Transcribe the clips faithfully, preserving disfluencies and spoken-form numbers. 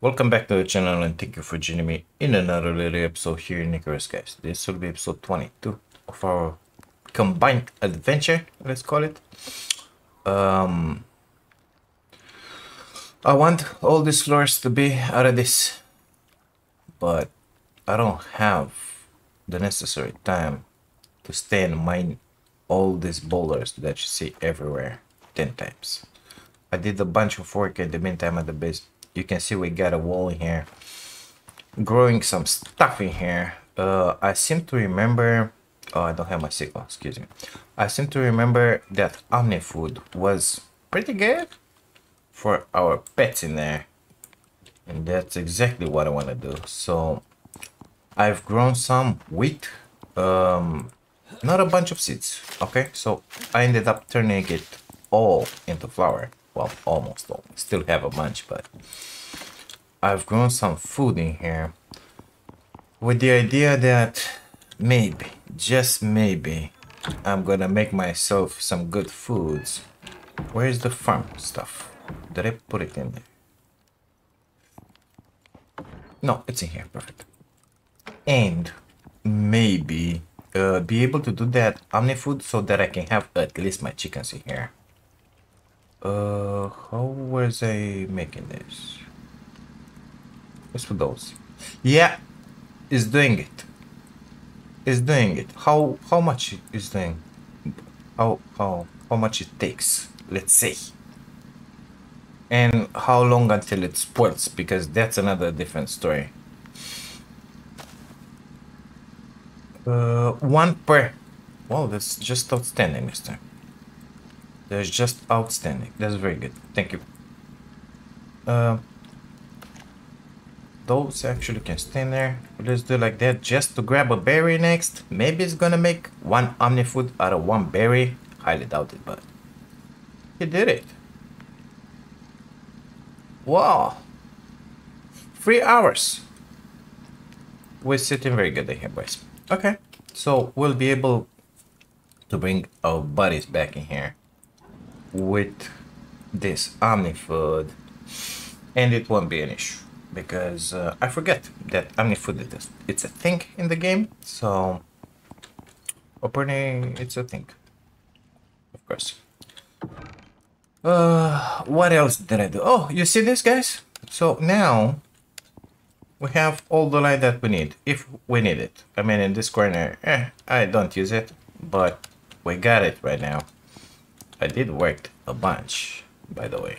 Welcome back to the channel and thank you for joining me in another little episode here in Icarus, guys. This will be episode twenty-two of our combined adventure, let's call it. Um, I want all these floors to be out of this, but I don't have the necessary time to stay and mine all these boulders that you see everywhere ten times. I did a bunch of work in the meantime at the base. You can see we got a wall in here, growing some stuff in here. Uh, I seem to remember, oh, I don't have my sickle, excuse me. I seem to remember that omni food was pretty good for our pets in there. And that's exactly what I want to do. So I've grown some wheat, um, not a bunch of seeds. Okay, so I ended up turning it all into flour. Well, almost all. Still have a bunch, but I've grown some food in here with the idea that maybe, just maybe, I'm gonna make myself some good foods. Where's the farm stuff? Did I put it in there? No, it's in here. Perfect. And maybe uh, be able to do that omni food so that I can have at least my chickens in here. Uh, how was I making this? It's for those. Yeah, it's doing it. It's doing it. How how much is doing? How how how much it takes? Let's say. And how long until it spoils? Because that's another different story. Uh, one per. Wow, that's just outstanding, mister. That's just outstanding. That's very good. Thank you. Uh, those actually can stay in there. Let's do it like that just to grab a berry next. Maybe it's gonna make one omni food out of one berry. Highly doubt it, but he did it. Wow. Three hours. We're sitting very good in here, boys. Okay. So we'll be able to bring our buddies back in here with this omni food, and it won't be an issue because uh, I forget that omni food is it's a thing in the game. So opening, it's a thing, of course. Uh, what else did I do? Oh, you see this, guys? So now we have all the light that we need, if we need it. I mean, in this corner, eh, I don't use it, but we got it right now. I did work a bunch, by the way.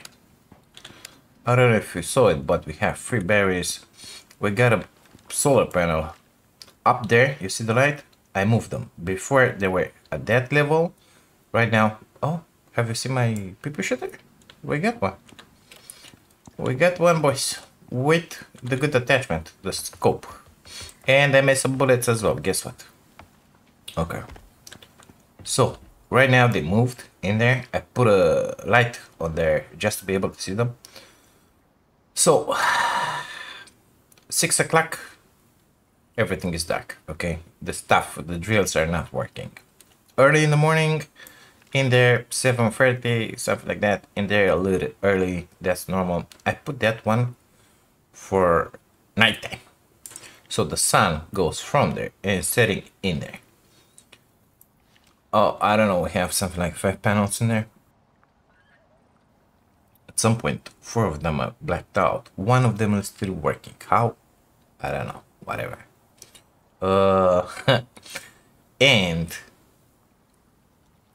I don't know if you saw it, but we have three berries. We got a solar panel up there. You see the light? I moved them. Before they were at that level. Right now, oh, have you seen my pepper shooter? We got one. We got one, boys, with the good attachment, the scope. And I made some bullets as well. Guess what? Okay. So right now they moved in there. I put a light on there just to be able to see them. So six o'clock, everything is dark. Okay, the stuff, the drills are not working. Early in the morning, in there seven thirty, something like that. In there a little early. That's normal. I put that one for nighttime, so the sun goes from there and setting in there. Oh, I don't know, we have something like five panels in there. At some point, four of them are blacked out. One of them is still working. How? I don't know. Whatever. Uh, and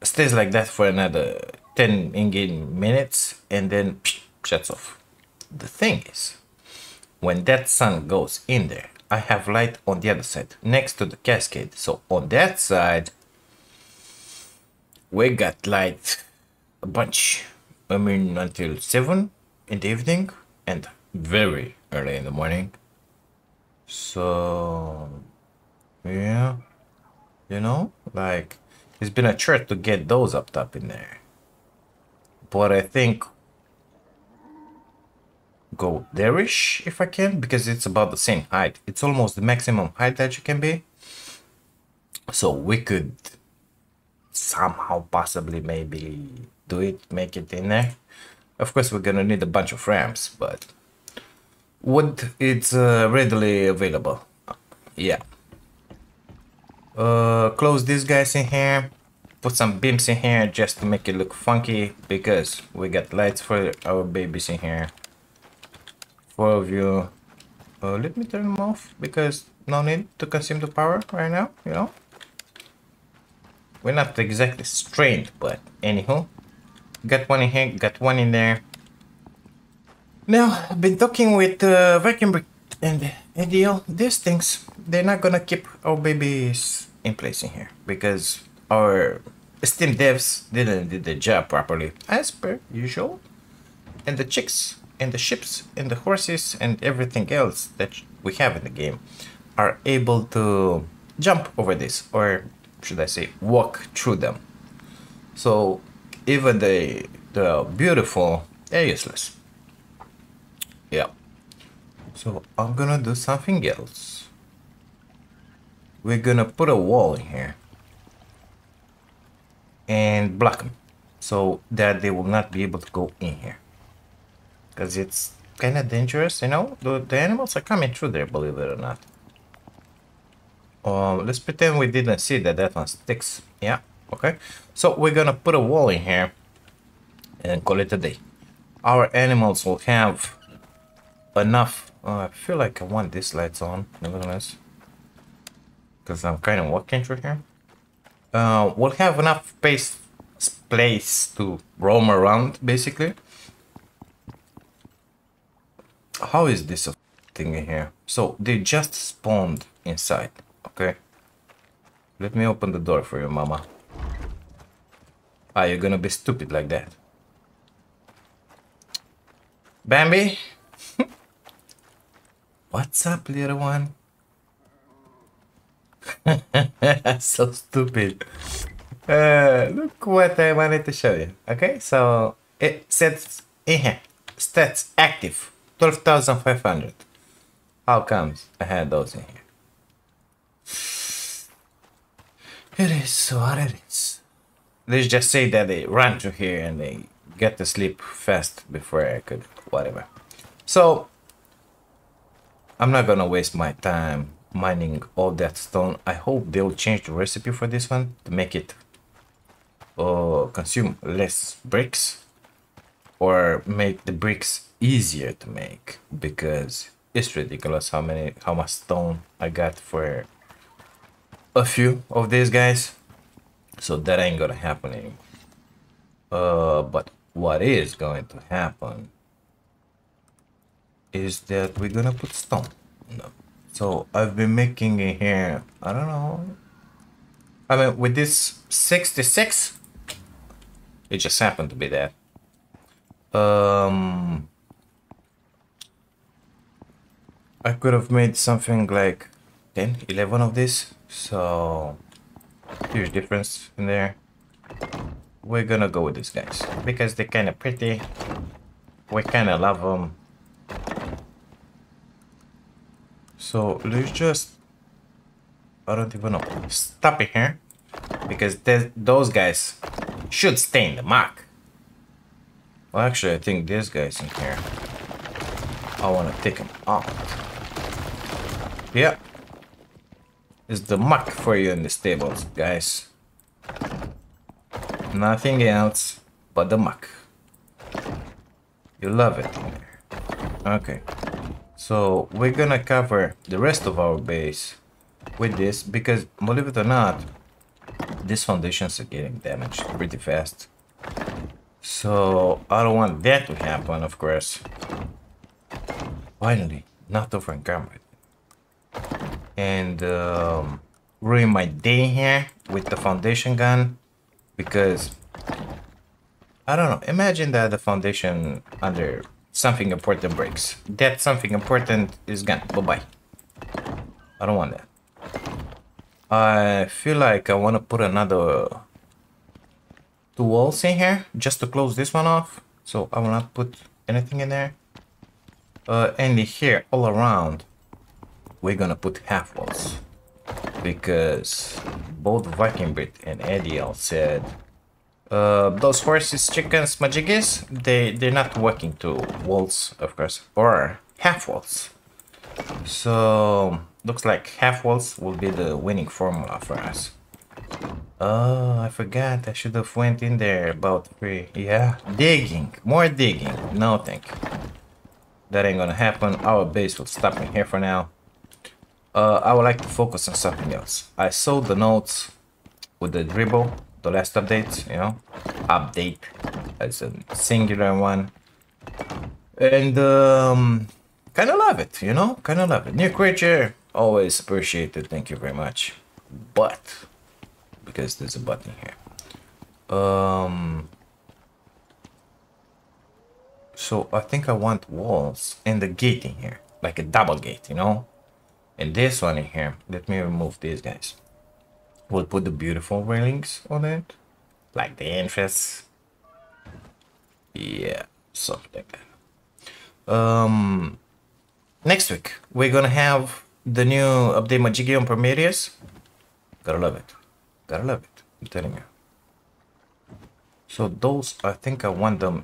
stays like that for another ten in-game minutes and then psh, shuts off. The thing is, when that sun goes in there, I have light on the other side, next to the cascade. So on that side, we got light a bunch. I mean, until seven in the evening and very early in the morning. So yeah, you know, like, it's been a chore to get those up top in there, but I think go there-ish if I can, because it's about the same height. It's almost the maximum height that you can be, so we could somehow possibly maybe do it, make it in there. Of course, we're gonna need a bunch of ramps, but wood is uh, readily available. Yeah. Uh, close these guys in here. Put some beams in here just to make it look funky, because we got lights for our babies in here. Four of you. Uh, let me turn them off, because no need to consume the power right now, you know? We're not exactly strained, but anywho. Got one in here, got one in there. Now, I've been talking with uh, Vacuum Brick and Ediel. These things, they're not gonna keep our babies in place in here, because our Steam devs didn't do the job properly, as per usual. And the chicks, and the ships, and the horses, and everything else that we have in the game are able to jump over this, or should I say, walk through them. So even the, the beautiful, they're useless. Yeah. So I'm gonna do something else. We're gonna put a wall in here and block them so that they will not be able to go in here, because it's kind of dangerous, you know. The, the animals are coming through there, believe it or not. Uh, let's pretend we didn't see that that one sticks. Yeah, okay. So we're gonna put a wall in here and call it a day. Our animals will have enough. Uh, I feel like I want these lights on, nevertheless, because I'm kind of walking through here. Uh, we'll have enough space, place to roam around, basically. How is this a thing in here? So they just spawned inside. Okay. Let me open the door for you, mama. Are you gonna be stupid like that? Bambi? What's up, little one? So stupid. Uh, look what I wanted to show you. Okay, so it says in here, stats active, twelve thousand five hundred. How comes I had those in here? It is what it is. Let's just say that they run through here and they get to sleep fast before I could, whatever. So I'm not gonna waste my time mining all that stone. I hope they'll change the recipe for this one to make it uh, consume less bricks, or make the bricks easier to make, because it's ridiculous how many how much stone I got for a few of these guys. So that ain't gonna happen anymore. Uh, but what is going to happen is that we're gonna put stone. No. So I've been making in here, I don't know, I mean with this sixty-six, it just happened to be that. Um, I could have made something like ten, eleven of this, so huge difference in there. We're gonna go with these guys, because they're kind of pretty, we kind of love them. So let's just, I don't even know, stop it here, because those guys should stay in the mark. Well, actually, I think these guys in here, I want to take them out. Yeah, it's the muck for you in the stables, guys. Nothing else but the muck. You love it. Okay. So we're gonna cover the rest of our base with this, because believe it or not, these foundations are getting damaged pretty fast. So I don't want that to happen, of course. Finally, not over encumbered. And um, ruin my day here with the foundation gun, because I don't know. Imagine that the foundation under something important breaks. That something important is gone. Bye-bye. I don't want that. I feel like I want to put another two walls in here just to close this one off. So I will not put anything in there. Uh, and here, all around, we're gonna put half walls, because both Vikingbrit and Ediel said, Uh, those horses, chickens, majiggies, they, they're not working to walls, of course, or half walls. So looks like half walls will be the winning formula for us. Oh, I forgot, I should have went in there about three. Yeah, digging, more digging. No, thank you. That ain't gonna happen. Our base will stop me here for now. Uh, I would like to focus on something else. I sold the notes with the dribble, the last update, you know, update as a singular one. And um, kind of love it, you know, kind of love it. New creature, always appreciated. Thank you very much. But, because there's a button here. Um, so I think I want walls and the gate in here, like a double gate, you know. And this one in here, let me remove these guys. We'll put the beautiful railings on it, like the entrance. Yeah, something like that. Um, next week, we're gonna have the new update Majiggy on Prometheus. Gotta love it. Gotta love it, I'm telling you. So those, I think I want them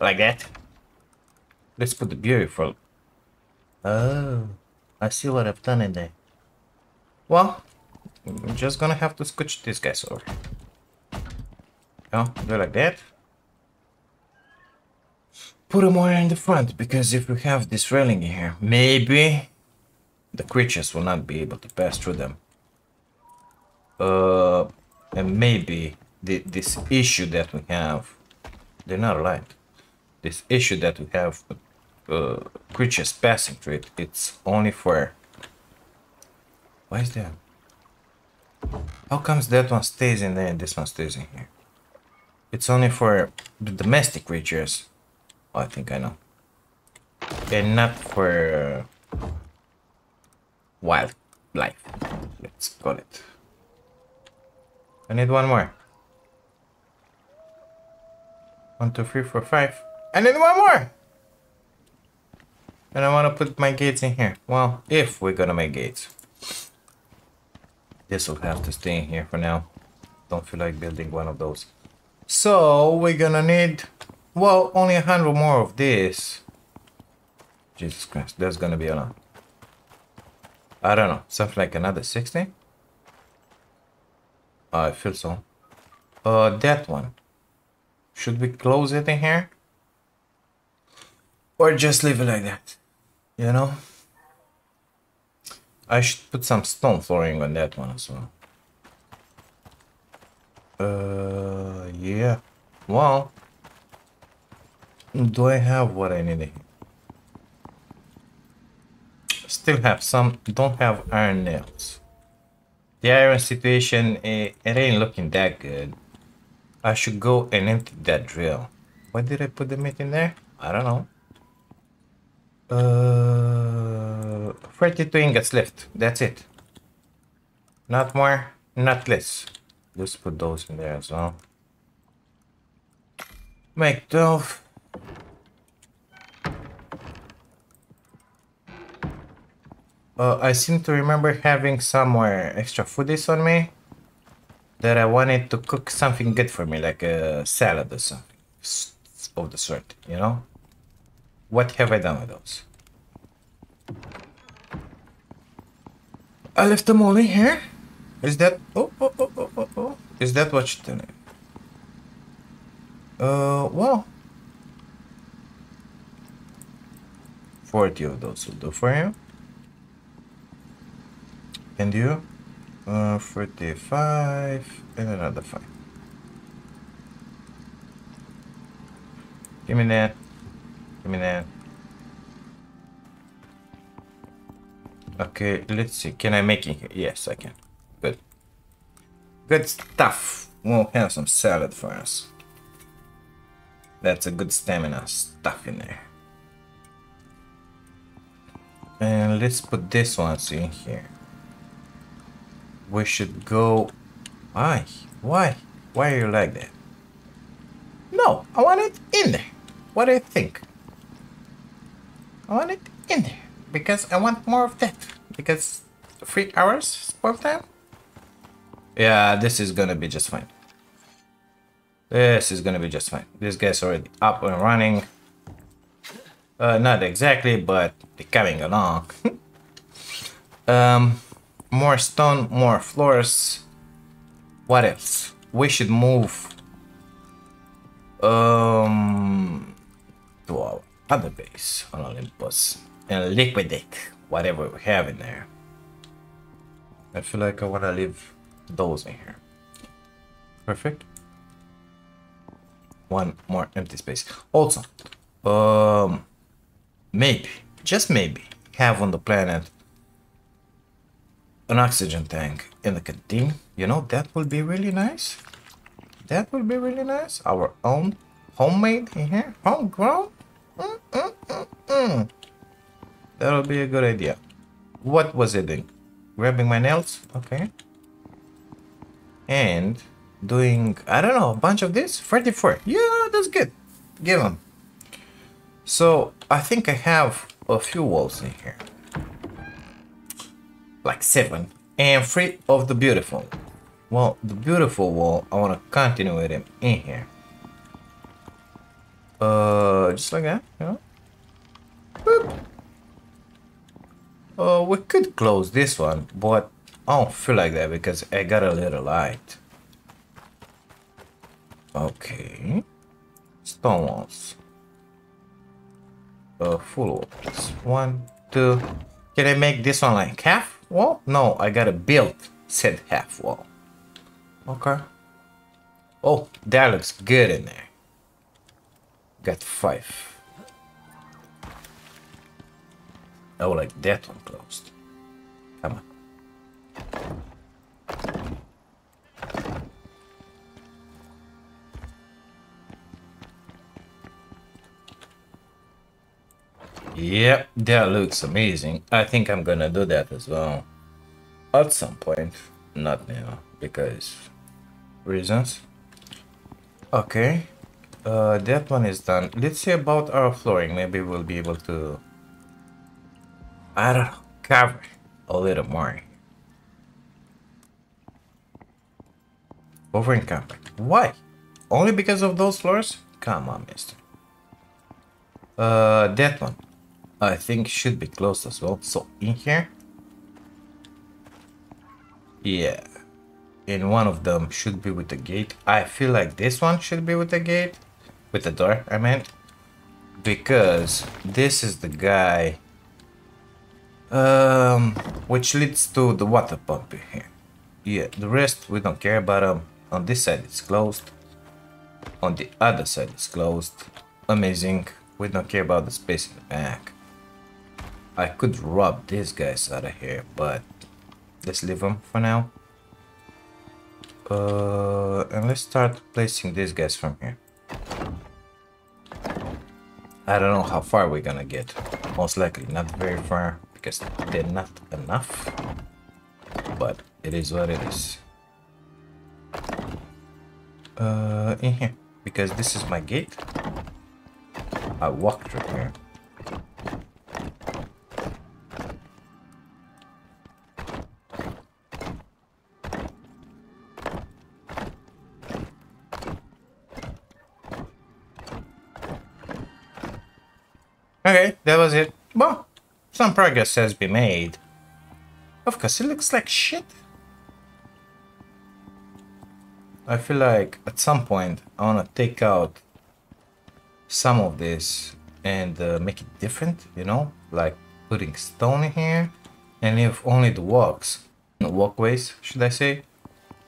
like that. Let's put the beautiful. Oh. I see what I've done in there. Well, I'm just gonna have to scooch these guys over. Yeah, do it like that. Put them more in the front, because if we have this railing in here, maybe the creatures will not be able to pass through them. Uh, and maybe the, this issue that we have, they're not alive. This issue that we have. Uh, creatures passing through it, it's only for... Why is that? How comes that one stays in there and this one stays in here? It's only for the domestic creatures. Oh, I think I know. And not for uh, wildlife. Let's call it. I need one more. One, two, three, four, five. I need one more! And I want to put my gates in here. Well, if we're gonna make gates. This will have to stay in here for now. Don't feel like building one of those. So, we're gonna need... Well, only a hundred more of this. Jesus Christ, that's gonna be a lot. I don't know, something like another sixty? I feel so. Uh, that one. Should we close it in here? Or just leave it like that? You know, I should put some stone flooring on that one as well. Uh, yeah. Well, do I have what I need? Still have some. Don't have iron nails. The iron situation, it, it ain't looking that good. I should go and empty that drill. Why did I put the meat in there? I don't know. Uh, thirty-two ingots left. That's it. Not more, not less. Let's put those in there as well. Make twelve. Uh, I seem to remember having somewhere extra foodies on me that I wanted to cook something good for me, like a salad or something of the sort, you know? What have I done with those? I left them all in here. Is that... Oh, oh, oh, oh, oh, oh. Is that what you're doing? Uh, well... forty of those will do for you. And you? Uh, thirty-five... And another five. Give me that. Give me that. Okay, let's see. Can I make it here? Yes, I can. Good. Good stuff. We'll have some salad for us. That's a good stamina stuff in there. And let's put this one in here. We should go... Why? Why? Why are you like that? No, I want it in there. What do you think? I want it in there, because I want more of that, because three hours sport time? Yeah, this is gonna be just fine. This is gonna be just fine. This guy's already up and running. Uh, not exactly, but they're coming along. um, more stone, more floors. What else? We should move um, to our other base on Olympus and liquidate whatever we have in there. I feel like I want to leave those in here. Perfect. One more empty space. Also, um, maybe, just maybe, have on the planet an oxygen tank in the canteen. You know, that would be really nice. That would be really nice. Our own homemade in here, homegrown. Mm, mm, mm, mm. That would be a good idea. What was it doing? Grabbing my nails? Okay. And doing, I don't know, a bunch of this? thirty-four. Yeah, that's good. Give them. So, I think I have a few walls in here. Like seven. And three of the beautiful. Well, the beautiful wall, I want to continue with them in here. Uh, just like that, you know? Boop. Uh, we could close this one, but I don't feel like that because I got a little light. Okay. Stone walls. Uh, full walls. One, two. Can I make this one like half wall? No, I gotta build said half wall. Okay. Oh, that looks good in there. Got five. I would like that one closed. Come on. Yep, that looks amazing. I think I'm gonna do that as well. At some point. Not now, because reasons. Okay. Uh, that one is done. Let's see about our flooring. Maybe we'll be able to, I don't know, cover a little more. Over in compact. Why? Only because of those floors? Come on, mister. Uh, that one, I think, should be closed as well. So in here, yeah, and one of them should be with the gate. I feel like this one should be with the gate, with the door, I meant, because this is the guy. Um, which leads to the water pump in here. Yeah, the rest we don't care about them. On this side it's closed. On the other side it's closed. Amazing. We don't care about the space in the back. I could rob these guys out of here, but let's leave them for now. Uh, and let's start placing these guys from here. I don't know how far we're gonna get. Most likely not very far. Because they're not enough, but it is what it is. Uh, in here, because this is my gate. I walked through here. Okay, that was it. Well, some progress has been made. Of course, it looks like shit. I feel like at some point I want to take out some of this and uh, make it different, you know, like putting stone in here and leave only the walks, the walkways, should I say,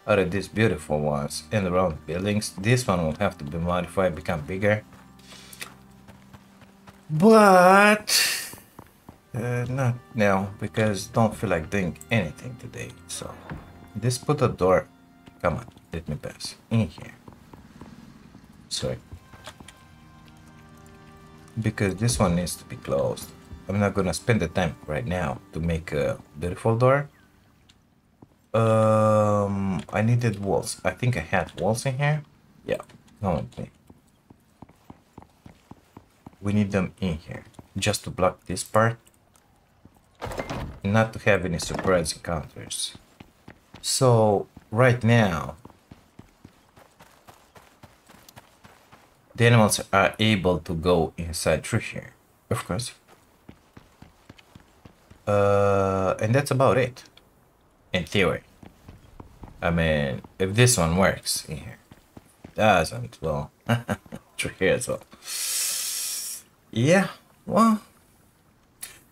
out of these beautiful ones and around buildings. This one will have to be modified, become bigger. But Uh, not now, because don't feel like doing anything today. So let's put a door. Come on, let me pass in here. Sorry, because this one needs to be closed. I'm not gonna spend the time right now to make a beautiful door. Um, I needed walls. I think I had walls in here. Yeah, come with me. We need them in here just to block this part. Not to have any surprise encounters. So right now the animals are able to go inside through here. Of course. Uh, and that's about it. In theory. I mean, if this one works in here. Doesn't, well. True here as well. Yeah, well.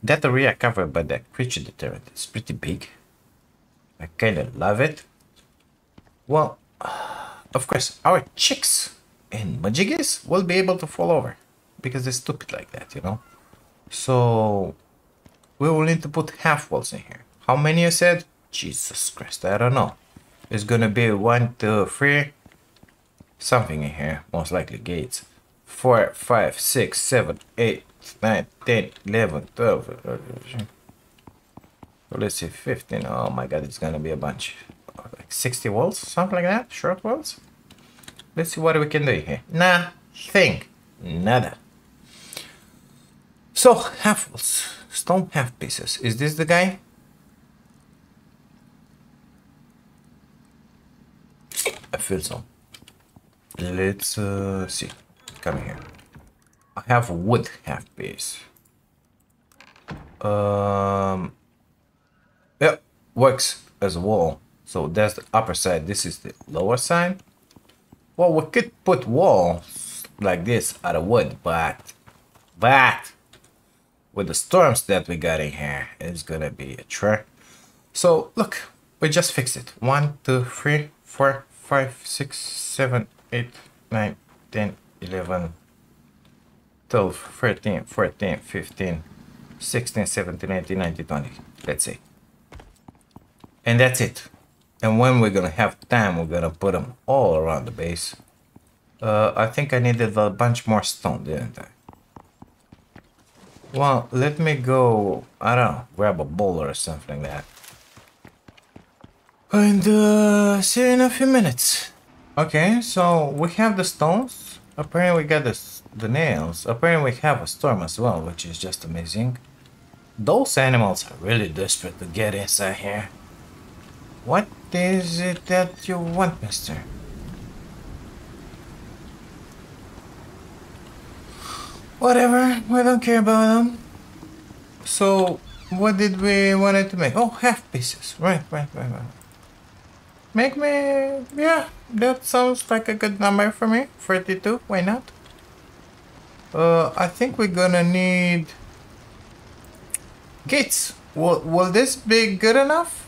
That area covered by that creature deterrent is pretty big. I kind of love it. Well, of course, our chicks and majiggies will be able to fall over. Because they're stupid like that, you know. So, we will need to put half walls in here. How many you said? Jesus Christ, I don't know. It's gonna be one, two, three. Something in here, most likely gates. Four, five, six, seven, eight, nine, ten, eleven, twelve. So let's see, fifteen. Oh my God, it's gonna be a bunch. Like sixty walls, something like that. Short walls. Let's see what we can do here. Nothing. Nada. So half walls, stone half pieces. Is this the guy? I feel so. Let's uh, see. Come here. I have wood half piece. Um. Yeah, works as a wall. So that's the upper side. This is the lower side. Well, we could put walls like this out of wood, but but with the storms that we got in here, it's gonna be a trap. So look, we just fixed it. One, two, three, four, five, six, seven, eight, nine, ten, eleven, twelve, thirteen, fourteen, fifteen, sixteen, seventeen, eighteen, nineteen, twenty. Let's see. And that's it. And when we're gonna have time, we're gonna put them all around the base. Uh, I think I needed a bunch more stone, didn't I? Well, let me go, I don't know, grab a bowl or something like that. And uh, see in a few minutes. Okay, so we have the stones. Apparently we got the, the nails. Apparently we have a storm as well, which is just amazing. Those animals are really desperate to get inside here. What is it that you want, mister? Whatever, we don't care about them. So, what did we wanted to make? Oh, half pieces. Right, right, right, right. Make me... yeah, that sounds like a good number for me. thirty-two, why not? Uh, I think we're gonna need... gates. Will, will this be good enough?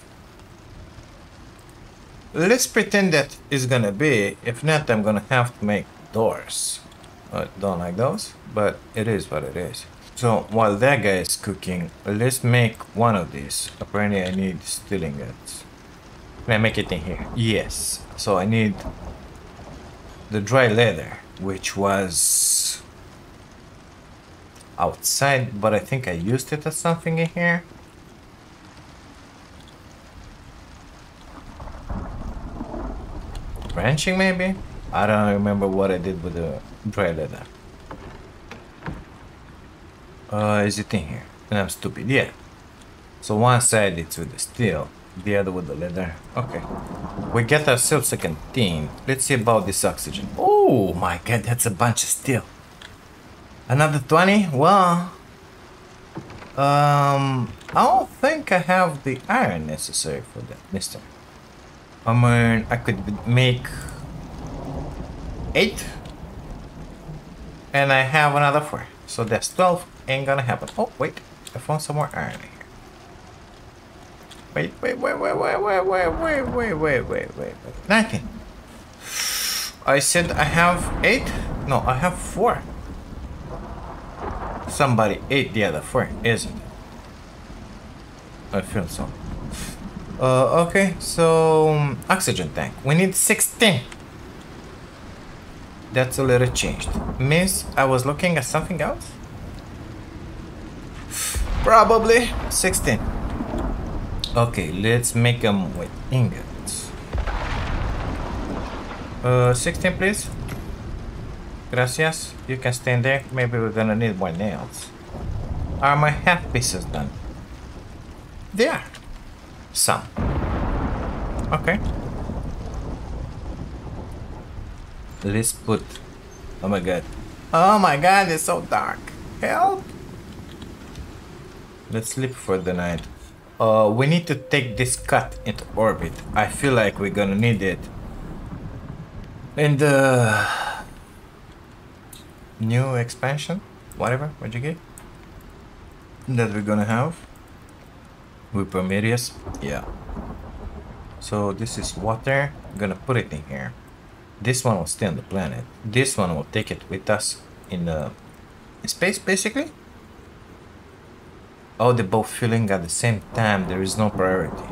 Let's pretend that is gonna be. If not, I'm gonna have to make doors. I don't like those, but it is what it is. So while that guy is cooking, let's make one of these. Apparently I need stealing it. Can I make it in here? Yes. So I need the dry leather, which was outside, but I think I used it as something in here. Branching maybe? I don't remember what I did with the dry leather. Uh, is it in here? And I'm stupid, yeah. So one side it's with the steel, the other with the leather. Okay. We get ourselves a canteen. Let's see about this oxygen. Oh my God, that's a bunch of steel. Another twenty? Well, um, I don't think I have the iron necessary for that, mister. I mean, I could make eight. And I have another four. So that's twelve. Ain't gonna happen. Oh, wait. I found some more iron in here. Wait, wait, wait, wait, wait, wait, wait, wait, wait, wait, wait, wait, wait. nineteen. I said I have eight. No, I have four. Somebody ate the other four, isn't it? I feel so. Uh, okay, so um, oxygen tank. We need sixteen. That's a little changed. Miss, I was looking at something else? Probably. sixteen. Okay, let's make them with ingots. Uh, sixteen, please. Gracias. You can stand there. Maybe we're gonna need more nails. Are my half pieces done? They are. Some. Okay. Let's put... oh my God. Oh my God, it's so dark. Help! Let's sleep for the night. Uh, we need to take this cut into orbit. I feel like we're gonna need it. And uh, new expansion, whatever, what'd you get? That we're gonna have with Prometheus, yeah. So this is water, I'm gonna put it in here. This one will stay on the planet. This one will take it with us in the in space, basically. Oh, they're both filling at the same time. There is no priority.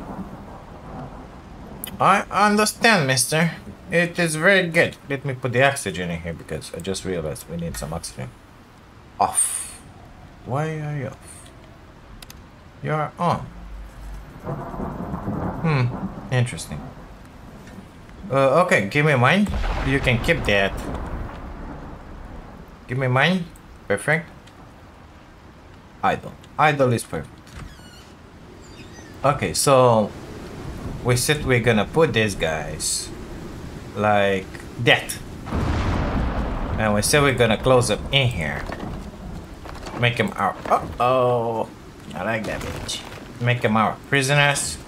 I understand, mister. It is very good. Let me put the oxygen in here because I just realized we need some oxygen. Off. Why are you off? You are on. Hmm. Interesting. Uh, okay, give me mine. You can keep that. Give me mine. Perfect. Idle. Idle is perfect. Okay, so we said we're gonna put these guys like that. And we said we're gonna close them in here. Make them our... Uh-oh. I like that bitch. Make them our prisoners.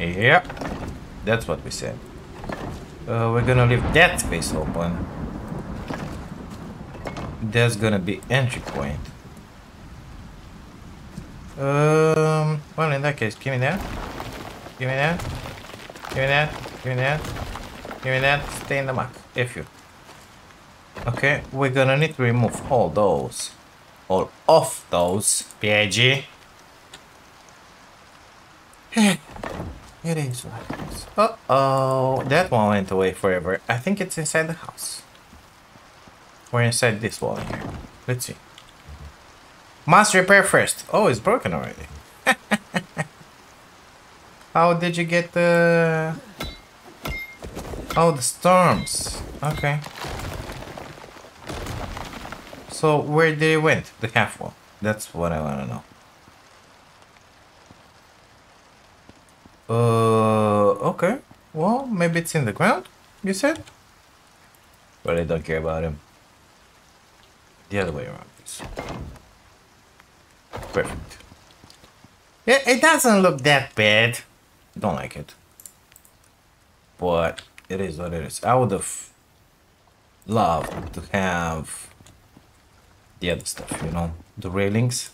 Yep. That's what we said. Uh, we're gonna leave that space open. There's gonna be entry point. Um, well, in that case, give me that. Give me that. Give me that. Give me that. Give me that. Stay in the muck, if you. Okay, we're gonna need to remove all those. All of those. P I G. It is like this. Uh oh, that one went away forever. I think it's inside the house. We're inside this wall here. Let's see. Must repair first. Oh, it's broken already. How did you get the... Oh, the storms. Okay. So, where did it went? The half wall. That's what I want to know. Uh, okay. Well, maybe it's in the ground, you said? But I don't care about him. The other way around, please. Perfect. Yeah, it doesn't look that bad. Don't like it. But it is what it is. I would have loved to have the other stuff, you know, the railings.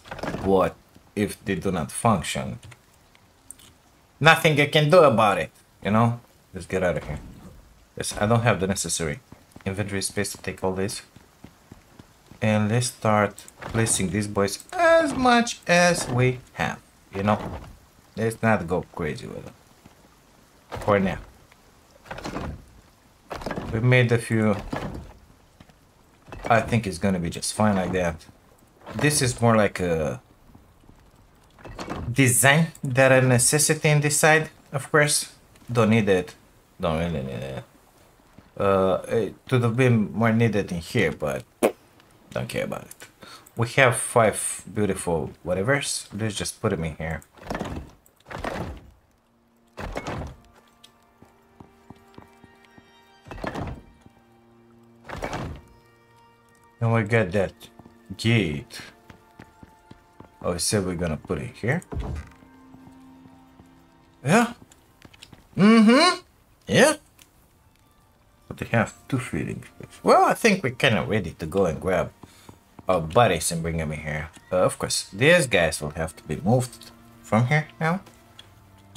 What if they do not function? Nothing I can do about it, you know? Let's get out of here. Yes, I don't have the necessary inventory space to take all this. And let's start placing these boys as much as we have, you know? Let's not go crazy with them. For now. We made a few. I think it's gonna be just fine like that. This is more like a design that a necessity in this side, of course. Don't need it. Don't really need it. Uh, it would have been more needed in here, but... Don't care about it. We have five beautiful whatevers. Let's just put them in here. And we got that gate. Oh, I said we're gonna put it here. Yeah. Mm-hmm. Yeah. But they have two feeding. Well, I think we're kind of ready to go and grab our buddies and bring them in here. Uh, of course, these guys will have to be moved from here now.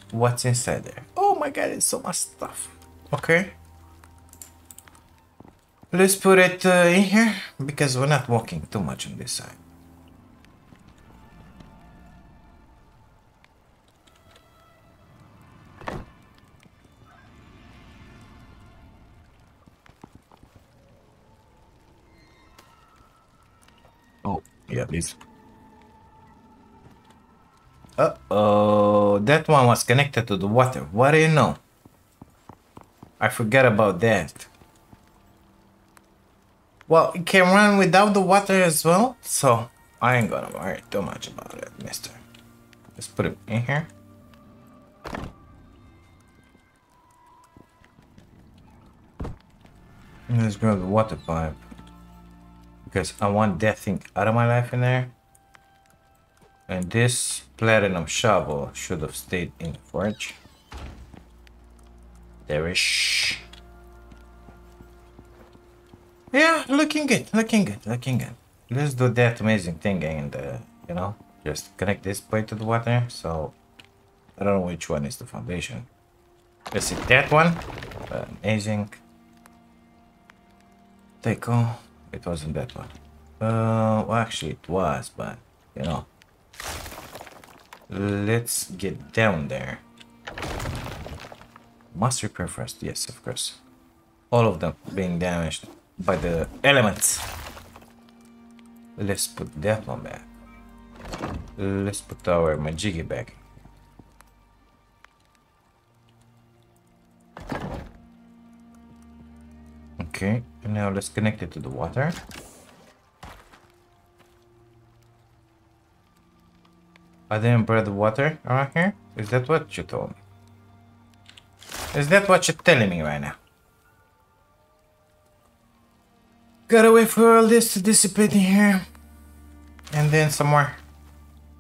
What's inside there? Oh my god, it's so much stuff. Okay. Let's put it uh, in here because we're not walking too much on this side. Yeah, please. Uh-oh, that one was connected to the water. What do you know? I forgot about that. Well, it can run without the water as well, so I ain't gonna worry too much about it, mister. Let's put it in here. And let's grab the water pipe. Because I want that thing out of my life in there. And this platinum shovel should have stayed in the forge. There-ish. Yeah, looking good, looking good, looking good. Let's do that amazing thing and, uh, you know, just connect this plate to the water. So, I don't know which one is the foundation. Let's see, that one. Uh, amazing. Take all. It wasn't that one. Uh, well, actually it was, but, you know. Let's get down there. Must repair first, yes, of course. All of them being damaged by the elements. Let's put that one back. Let's put our Majiggy back. Okay, and now let's connect it to the water. I didn't burn the water around here? Is that what you told me? Is that what you're telling me right now? Gotta wait for all this to dissipate in here. And then some more.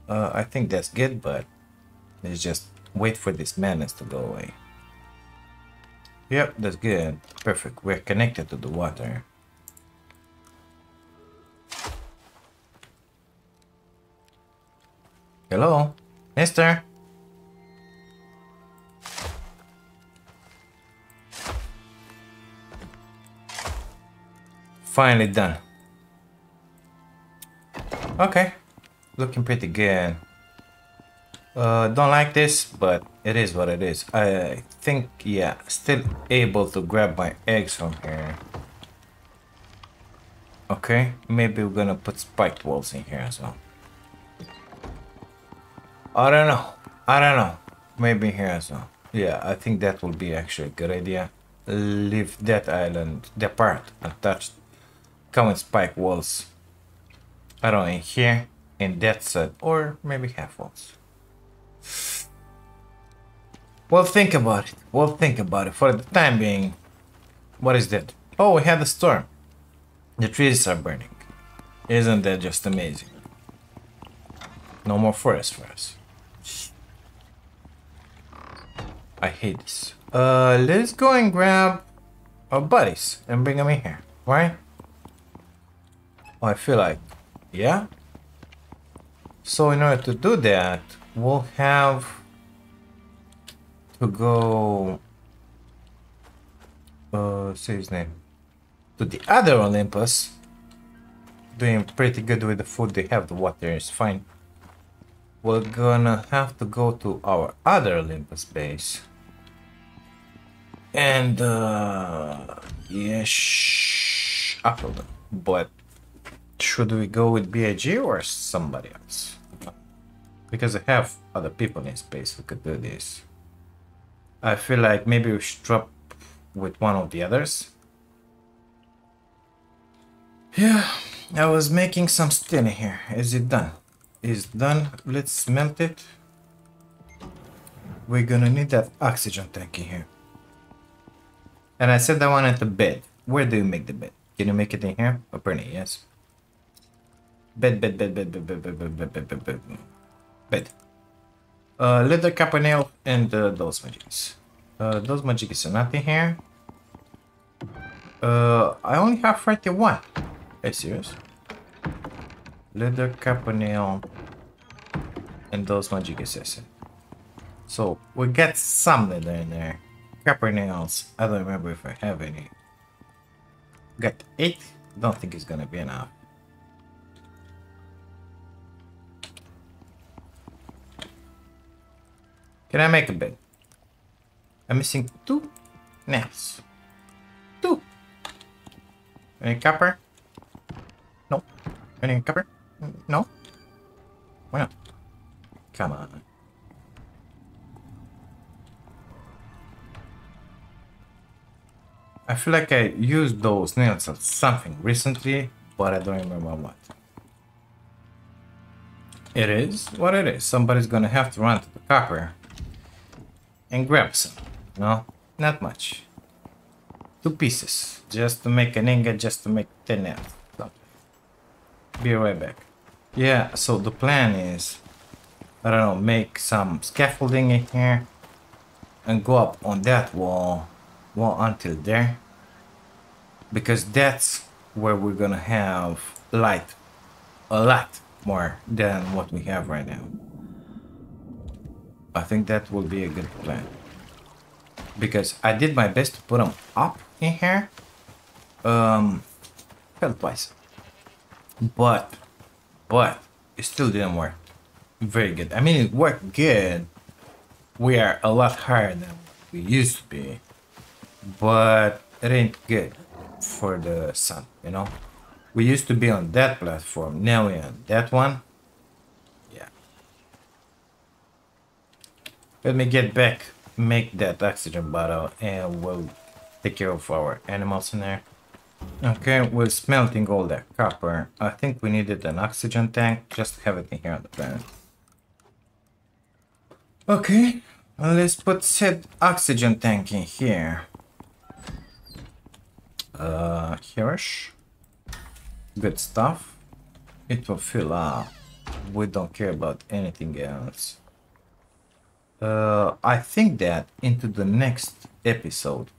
Uh, I think that's good, but let's just wait for this madness to go away. Yep, that's good. Perfect. We're connected to the water. Hello, mister. Finally done. Okay, looking pretty good. Uh, don't like this, but it is what it is. I think, yeah, still able to grab my eggs from here. Okay, maybe we're gonna put spiked walls in here as well. I don't know. I don't know. Maybe here as well. Yeah, I think that will be actually a good idea. Leave that island, that part untouched. Come with spike walls. I don't know, in here, in that side, or maybe half walls. Well, think about it. Well, think about it. For the time being, what is that? Oh, we had a storm. The trees are burning. Isn't that just amazing? No more forest for us. I hate this. Uh, let's go and grab our buddies and bring them in here, right? I feel like, yeah. So in order to do that, we'll have to go, uh, say his name, to the other Olympus. Doing pretty good with the food they have, the water is fine. We're gonna have to go to our other Olympus base. And, uh, yeah, shh, upload them. But should we go with B I G or somebody else? Because I have other people in space who could do this. I feel like maybe we should drop with one of the others. Yeah, I was making some steel here. Is it done? Is done. Let's smelt it. We're gonna need that oxygen tank in here. And I said I wanted a bed. Where do you make the bed? Can you make it in here? Apparently, yes. Bed, bed, bed, bed, bed, bed, bed, bed, bed, bed, bed, bed. Bed. Uh, leather campanile and uh, those magics. Uh, those magics are not in here. Uh, I only have thirty-one. Are you serious? Leather campanile and those magic assassin. So we got some leather in there. Campanils, I don't remember if I have any. Got eight. Don't think it's gonna be enough. Can I make a bed? I'm missing two nails. Two. Any copper? No. Any copper? No? Why not? Come on. I feel like I used those nails on something recently, but I don't remember what. It is what it is. Somebody's gonna have to run to the copper and grab some. No? Not much. Two pieces. Just to make an ingot, just to make ten nails. Be right back. Yeah, so the plan is I don't know, make some scaffolding in here and go up on that wall, wall until there, because that's where we're gonna have light a lot more than what we have right now. I think that will be a good plan, because I did my best to put them up in here, um, fell twice, but, but it still didn't work very good. I mean, it worked good. We are a lot higher than we used to be, but it ain't good for the sun, you know? We used to be on that platform, now we're on that one. Yeah. Let me get back, make that oxygen bottle, and we'll take care of our animals in there. Okay, we're smelting all that copper. I think we needed an oxygen tank, just have it in here on the planet. Okay, let's put said oxygen tank in here. Uh, hereish. Good stuff. It will fill up. We don't care about anything else. Uh, I think that into the next episode,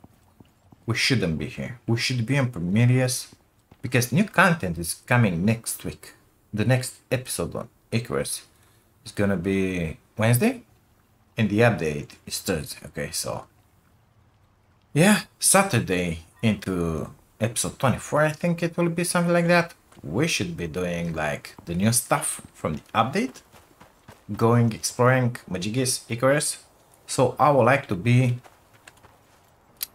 we shouldn't be here. We should be on Prometheus, because new content is coming next week. The next episode on Icarus is gonna be Wednesday, and the update is Thursday. Okay, so yeah, Saturday into episode twenty-four, I think it will be something like that. We should be doing like the new stuff from the update, going exploring Majigis, Icarus. So I would like to be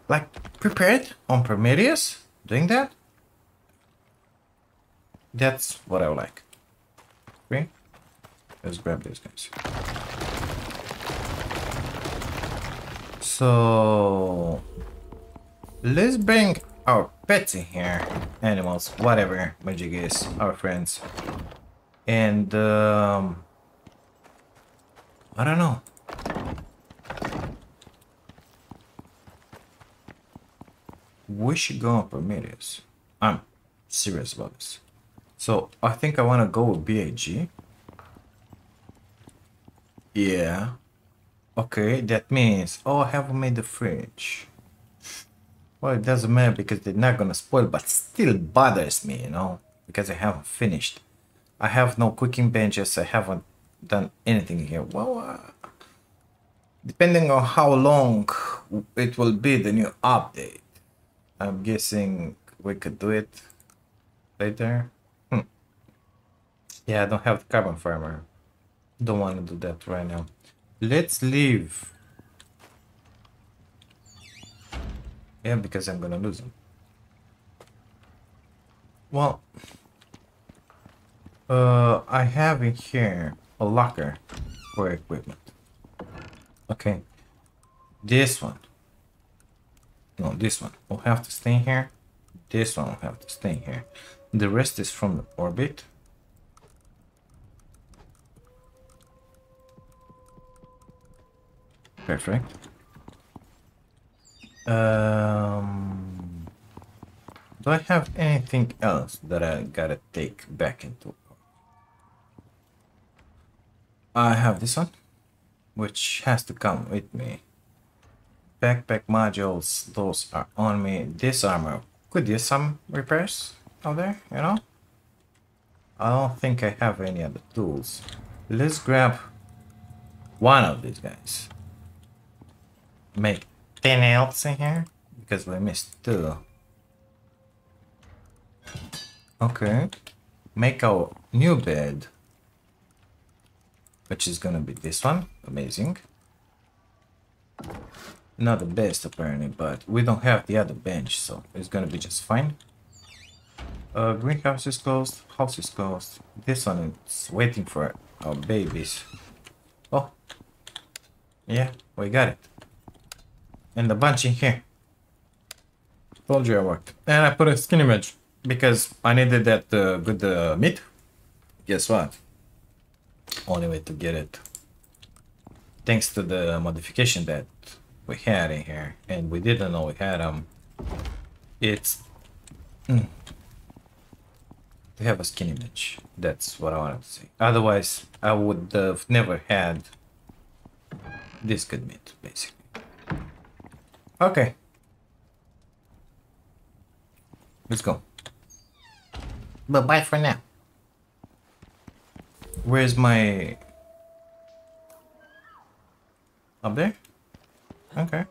like prepared on Prometheus, doing that. That's what I would like. Okay, let's grab these guys. So let's bring our pets in here, animals, whatever, magic is, our friends, and um, I don't know. We should go on Prometheus. I'm serious about this. So I think I want to go with B A G. Yeah. Okay, that means... Oh, I haven't made the fridge. Well, it doesn't matter because they're not going to spoil, but still bothers me, you know? Because I haven't finished. I have no cooking benches. I haven't done anything here. Well, uh, depending on how long it will be, the new update. I'm guessing we could do it later. Hmm. Yeah, I don't have the carbon farmer. Don't want to do that right now. Let's leave. Yeah, because I'm gonna lose him. Well, uh, I have in here a locker for equipment. Okay, this one. No, this one will have to stay here. This one will have to stay here. The rest is from the orbit. Perfect. Um, do I have anything else that I gotta take back into? I have this one, which has to come with me. Backpack modules, those are on me. This armor could use some repairs out there, you know? I don't think I have any other tools. Let's grab one of these guys. Make ten nails in here, because we missed two. Okay. Make our new bed, which is gonna be this one. Amazing. Not the best apparently, but we don't have the other bench, so it's gonna be just fine. Uh, greenhouse is closed, house is closed. This one is waiting for our babies. Oh, yeah, we got it. And a bunch in here. Told you I worked. And I put a skin image because I needed that uh, good uh, meat. Guess what? Only way to get it. Thanks to the modification that we had in here, and we didn't know we had them. It's mm, to have a skin image. That's what I wanted to say. Otherwise, I would uh, have never had this good meat, basically. Okay. Let's go. But bye for now. Where's my... Up there? Okay.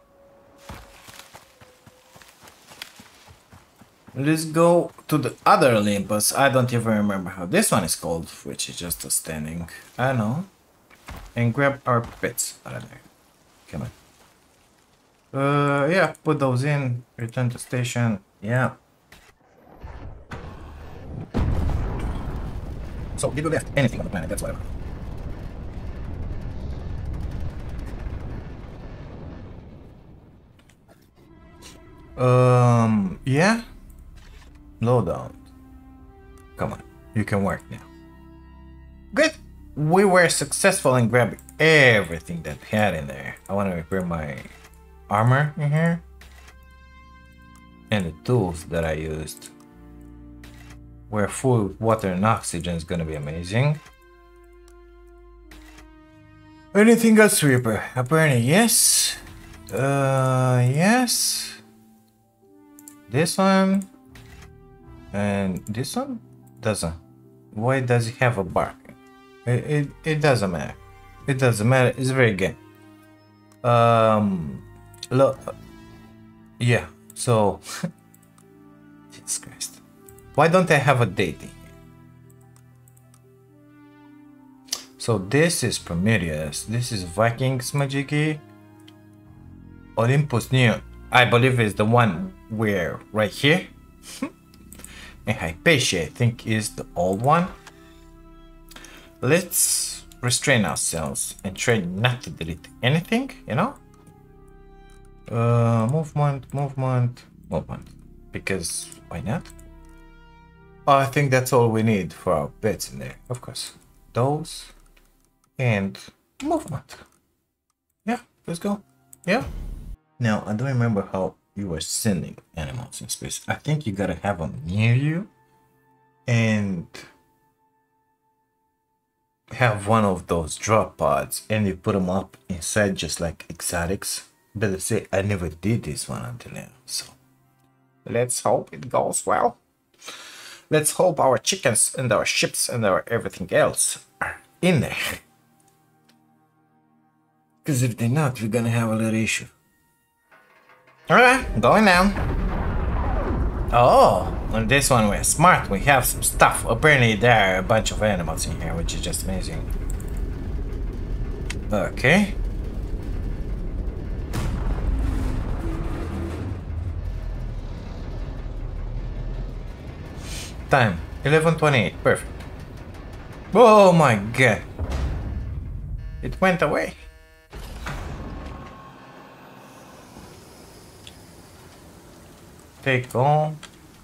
Let's go to the other Olympus. I don't even remember how this one is called, which is just a standing. I don't know. And grab our pets out of there. Come on. Uh, yeah, put those in. Return to station. Yeah. So, people left anything on the planet, that's whatever. Um, yeah? Lowdown. Come on, you can work now. Good! We were successful in grabbing everything that we had in there. I want to repair my armor in here. And the tools that I used were full of water and oxygen is gonna be amazing. Anything else to repair? Apparently, yes. Uh, yes. This one and this one doesn't. Why does it have a bark? It, it it doesn't matter. It doesn't matter. It's very good. Um, look, yeah. So, Jesus Christ, why don't I have a deity? So this is Prometheus. This is Vikings Majiki. Olympus Neon. I believe is the one where right here. And Hypatia, I think, is the old one. Let's restrain ourselves and try not to delete anything, you know? Uh, movement, movement, movement. Because why not? I think that's all we need for our pets in there, of course. Those and movement. Yeah, let's go. Yeah. Now, I don't remember how you are sending animals in space. I think you gotta have them near you and have one of those drop pods and you put them up inside just like exotics. Better say, I never did this one until now, so let's hope it goes well. Let's hope our chickens and our ships and our everything else are in there. Because if they're not, we're gonna have a little issue. Alright, going down. Oh, on this one we're smart, we have some stuff. Apparently there are a bunch of animals in here, which is just amazing. Okay. Time, eleven twenty-eight, perfect. Oh my god. It went away. Take on.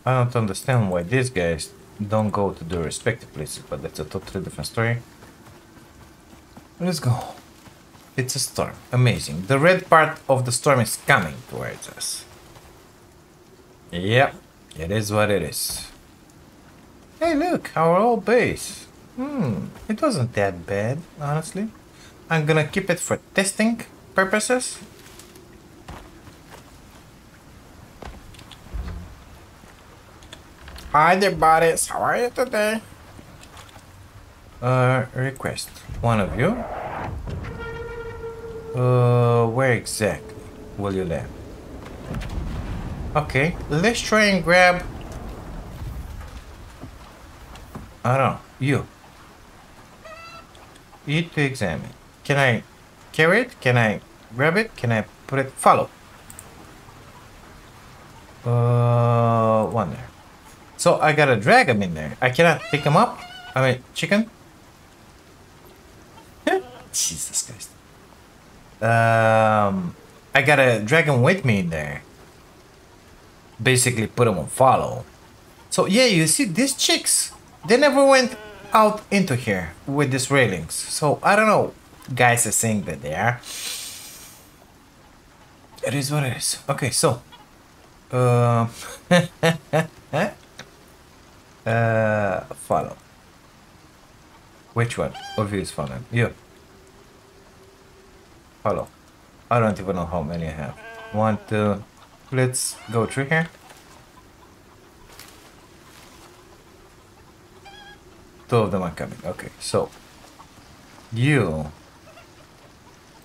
I don't understand why these guys don't go to their respective places, but that's a totally different story. Let's go. It's a storm. Amazing. The red part of the storm is coming towards us. Yep, it is what it is. Hey, look, our old base. Hmm, it wasn't that bad, honestly. I'm gonna keep it for testing purposes. Hi there, buddies. How are you today? Uh, request. One of you. Uh, where exactly will you land? Okay, let's try and grab... I don't know. You. You to examine. Can I carry it? Can I grab it? Can I put it... Follow. Uh, one there. So I gotta drag him in there. I cannot pick him up. I mean, chicken. Jesus Christ. Um, I gotta drag him with me in there. Basically, put him on follow. So yeah, you see these chicks. They never went out into here with these railings. So I don't know. Guys are saying that they are. It is what it is. Okay, so. Um. Uh, Uh, funnel. Which one? Obvious funnel. You. Hello. I don't even know how many I have. One, two. Let's go through here. Two of them are coming. Okay, so you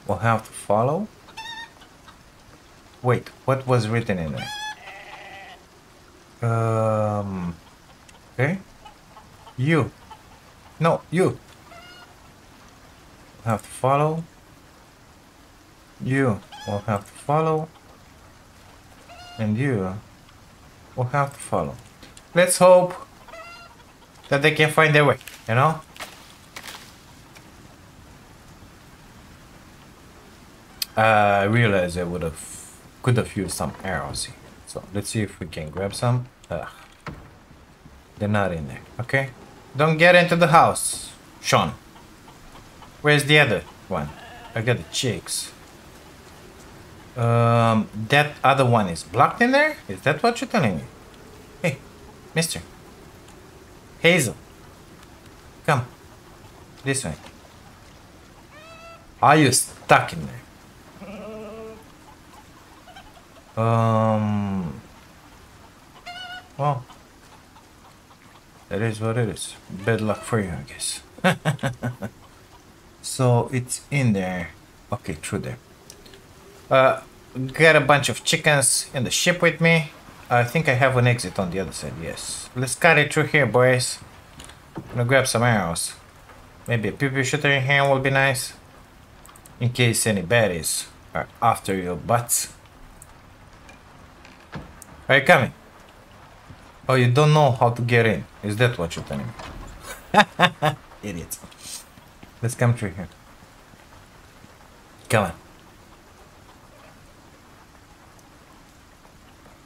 will have to follow. Wait, what was written in there? Um. Okay. You. No, you. Have to follow. You will have to follow. And you will have to follow. Let's hope that they can find their way, you know? I realized I would have could have used some arrows here. So let's see if we can grab some. Ugh. They're not in there. Okay. Don't get into the house, Sean. Where's the other one? I got the chicks. Um, that other one is blocked in there? Is that what you're telling me? Hey, mister. Hazel. Come. This way. Are you stuck in there? Um... Well... That is what it is. Bad luck for you, I guess. So it's in there. Okay, through there. Uh, got a bunch of chickens in the ship with me. I think I have an exit on the other side, yes. Let's cut it through here, boys. I'm gonna grab some arrows. Maybe a pew-pew shooter in here will be nice. In case any baddies are after your butts. Are you coming? Oh, you don't know how to get in. Is that what you're telling me? Idiots. Let's come through here. Come on.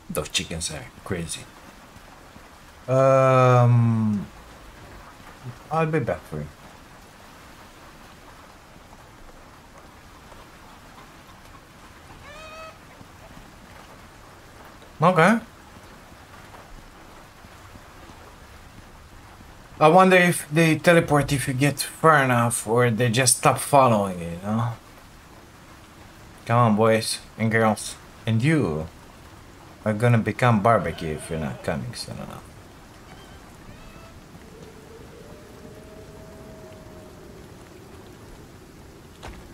Those chickens are crazy. Um, I'll be back for you. Okay. I wonder if they teleport if you get far enough, or they just stop following you, you know? Come on, boys and girls. And you are gonna become barbecue if you're not coming soon enough.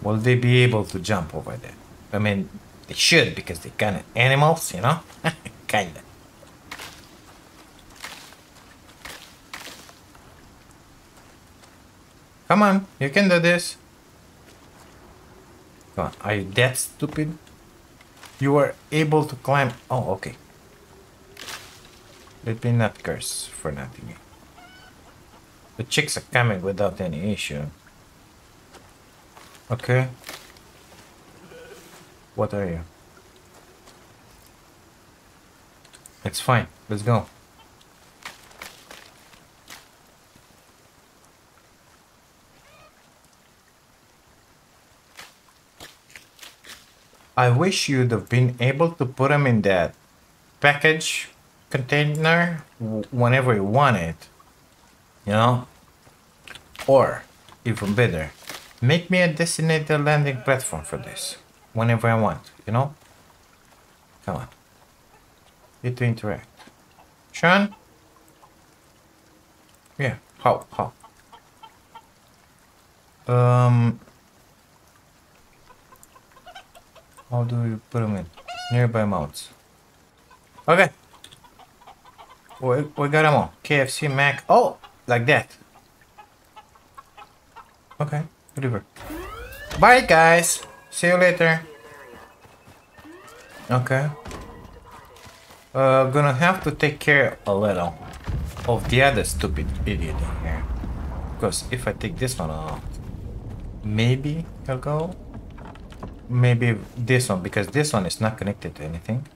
Will they be able to jump over there? I mean, they should, because they're kind of animals, you know? Kinda. Come on, you can do this. Come on, are you that stupid? You were able to climb. Oh, okay. Let me not curse for nothing. The chicks are coming without any issue. Okay. What are you? It's fine. Let's go. I wish you'd have been able to put them in that package container whenever you want it, you know? Or, even better, make me a designated landing platform for this, whenever I want, you know? Come on. Need to interact. Sean? Yeah, how, how? Um... How do you put them in? Nearby mounts. Okay. We, we got them all. K F C, Mac. Oh! Like that. Okay. Whatever. Bye, guys. See you later. Okay. Uh, gonna have to take care a little of the other stupid idiot in here. Because if I take this one out, maybe he'll go. Maybe this one, because this one is not connected to anything.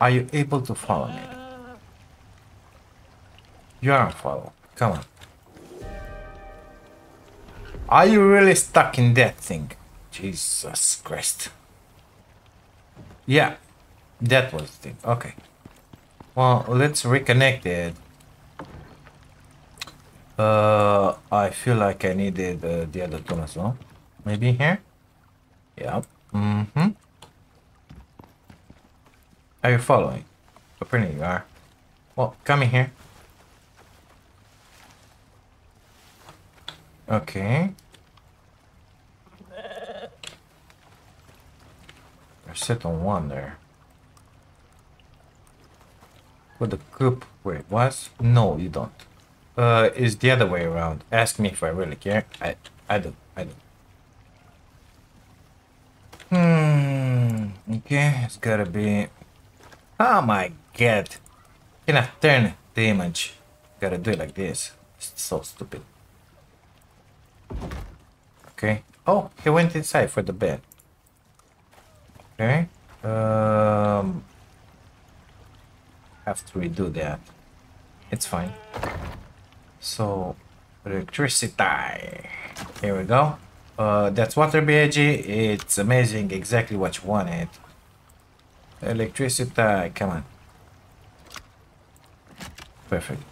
Are you able to follow me? You aren't follow. Come on. Are you really stuck in that thing? Jesus Christ. Yeah, that was the thing. Okay. Well, let's reconnect it. Uh, I feel like I needed uh, the other tool as well. Maybe here? Yep. Mm-hmm. Are you following? Apparently you are. Well, come in here. Okay. I sit on one there. Put the coop where it was. No, you don't. Uh, it's the other way around. Ask me if I really care. I, I don't. I don't. Hmm. Okay, it's gotta be. Oh my god! Can I turn the image? Gotta do it like this. It's so stupid. Okay. Oh, he went inside for the bed. Okay. Um. Have to redo that. It's fine. So, electricity. Here we go. Uh, that's water B A G. It's amazing. Exactly what you wanted. Electricity. Come on. Perfect.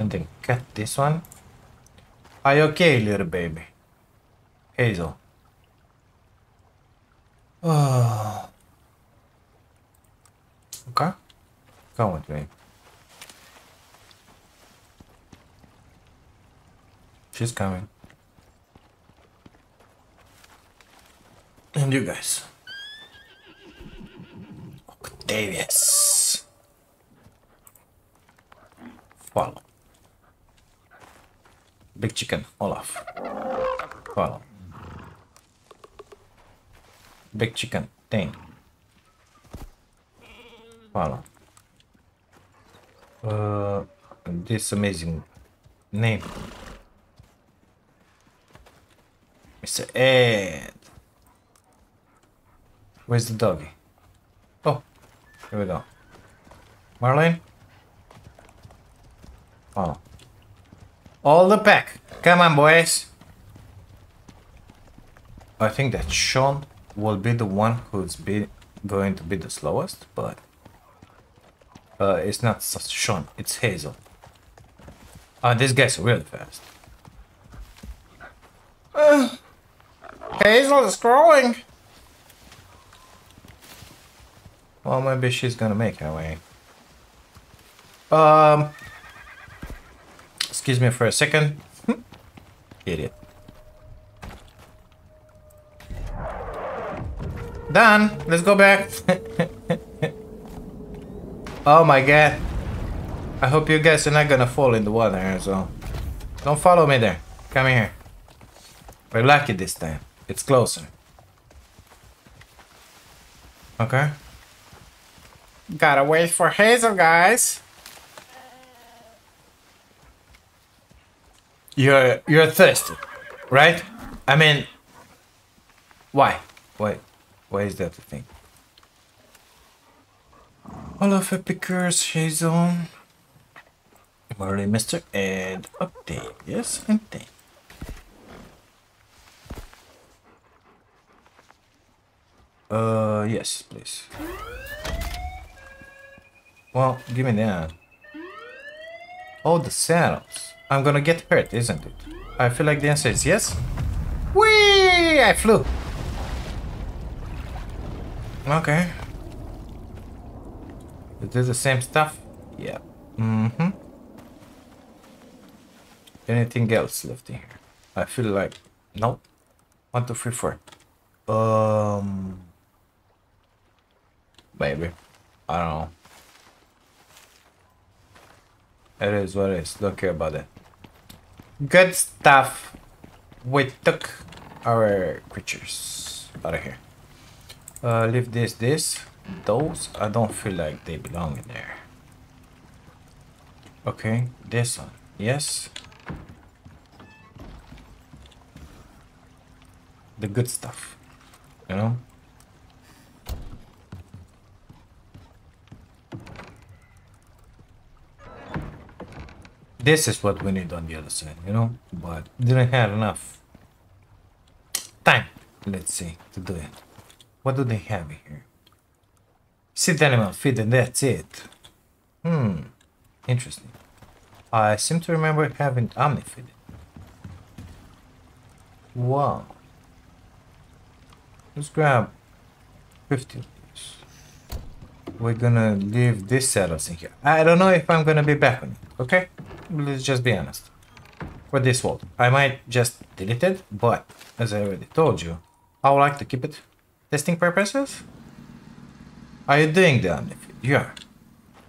And then cut this one. Are you okay, little baby? Hazel. Oh. Okay. Come with me. She's coming. And you guys. Octavius. Follow. Big chicken, Olaf. Follow. Big chicken, thing. Follow. Uh, this amazing name. Mister Ed. Where's the doggy? Oh, here we go. Marlene? Oh. All the pack. Come on, boys. I think that Sean will be the one who's be going to be the slowest, but uh, it's not Sean, it's Hazel. Ah, uh, this guy's really fast. Uh. Hazel is crawling. Well, maybe she's gonna make her way. Um, excuse me for a second. Idiot. Done. Let's go back. Oh my god. I hope you guys are not gonna fall in the water here, so don't follow me there. Come here. We're lucky this time. It's closer. Okay. Gotta wait for Hazel, guys. You're you're thirsty, right? I mean, why? Why? Why is that a thing? All of Epicurus, Hazel, Marley, Mister Ed, update. Yes, and thing. Uh, yes, please. Well, give me that. Oh, the saddles. I'm gonna get hurt, isn't it? I feel like the answer is yes. Whee! I flew. Okay. Is this the same stuff? Yeah. Mm-hmm. Anything else left in here? I feel like... Nope. One, two, three, four. Um... Maybe. I don't know. It is what it is. Don't care about it. Good stuff. We took our creatures out of here. Uh, leave this, this. Those, I don't feel like they belong in there. Okay, this one. Yes. The good stuff. You know? This is what we need on the other side, you know, but didn't have enough time, let's see, to do it. What do they have here? Sit animal feed and that's it. Hmm, interesting. I seem to remember having Omnifid. Wow. Let's grab fifty. We're gonna leave these saddles in here. I don't know if I'm gonna be back on it, okay? Let's just be honest. For this world, I might just delete it, but as I already told you, I would like to keep it. Testing purposes? Are you doing the Omnifid? You are.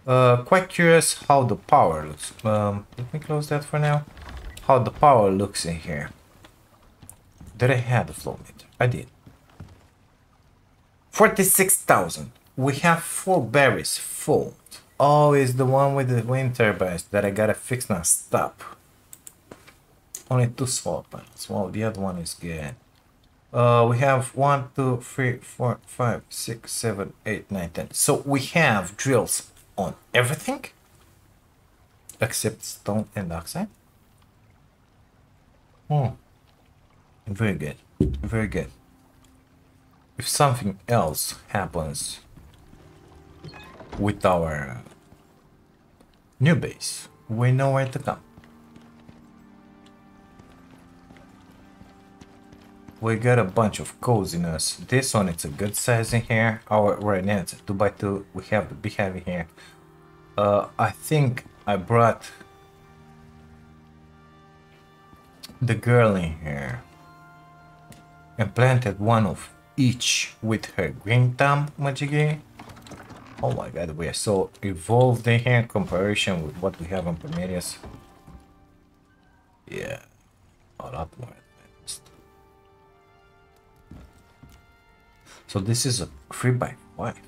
Uh, quite curious how the power looks. Um, let me close that for now. How the power looks in here. Did I have the flow meter? I did. forty-six thousand. We have four berries full. Oh, it's the one with the wind turbines that I gotta fix non-stop. Only two small panels. Well, the other one is good. Uh, we have one, two, three, four, five, six, seven, eight, nine, ten. So we have drills on everything except stone and oxide. Hmm. Very good. Very good. If something else happens with our new base, we know where to come. We got a bunch of codes in us. This one, it's a good size in here. Our right now it's a two by two. We have the beehive in here. Uh, I think I brought the girl in here and planted one of each with her green thumb majiggy. Oh my god, we are so evolved in here in comparison with what we have on Prometheus. Yeah, a lot more. So this is a three by five.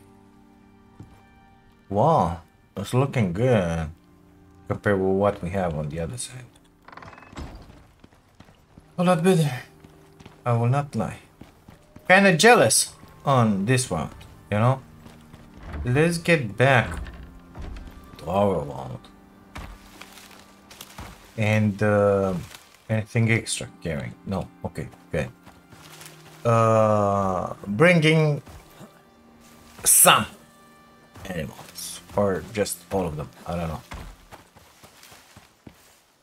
Wow, it's looking good compared with what we have on the other side. A lot better, I will not lie. Kinda jealous on this round, you know? Let's get back to our round. And uh, anything extra carrying? No, okay, good. Uh, bringing some animals, or just all of them, I don't know.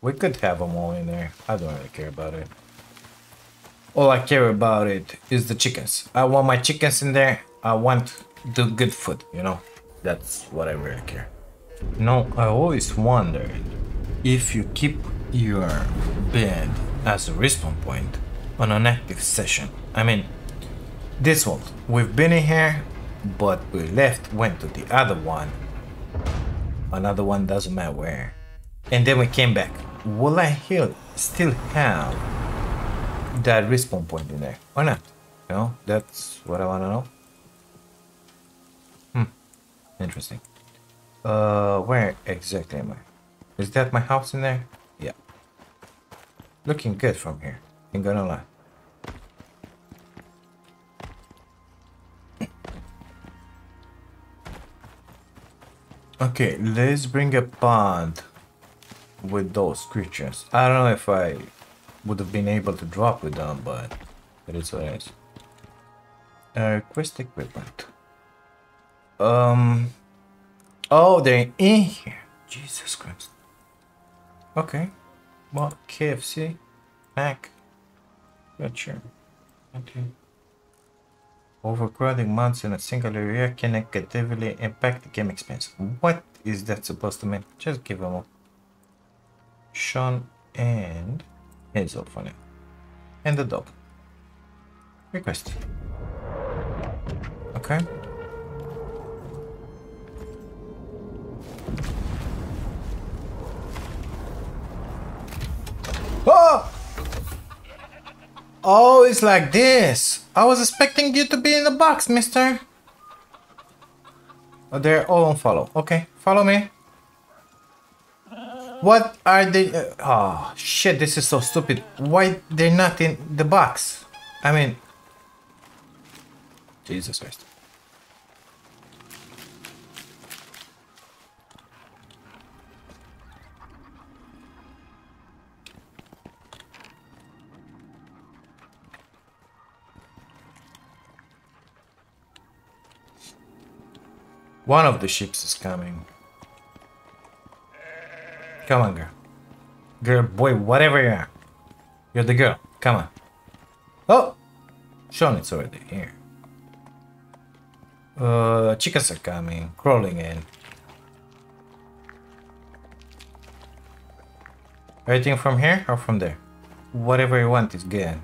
We could have them all in there, I don't really care about it. All I care about it is the chickens. I want my chickens in there, I want the good food, you know, that's what I really care. No, I always wondered if you keep your bed as a respawn point on an active session. I mean, this one, we've been in here, but we left, went to the other one. Another one, doesn't matter where. And then we came back. Will I heal, still have that respawn point in there or not? You know, that's what I want to know. Hmm, interesting. Uh, where exactly am I? Is that my house in there? Yeah. Looking good from here, ain't gonna lie. Okay, let's bring a pond with those creatures. I don't know if I would have been able to drop with them, but it is what it is. Uh, request equipment. Um. Oh, they're in here. Jesus Christ. Okay. Well, K F C, Mac, Fletcher. Okay. Overcrowding mounts in a single area can negatively impact the game experience. What is that supposed to mean? Just give them up. Sean and Hazel for now. And the dog. Request. Okay. Oh! Oh, it's like this. I was expecting you to be in the box, mister. Oh, they're all on follow. Okay, follow me. What are they? Uh, oh, shit, this is so stupid. Why they're not in the box? I mean... Jesus Christ. One of the ships is coming. Come on, girl. Girl, boy, whatever you are. You're the girl. Come on. Oh! Sean, it's already here. Uh, chicas are coming, crawling in. Everything from here or from there? Whatever you want is good.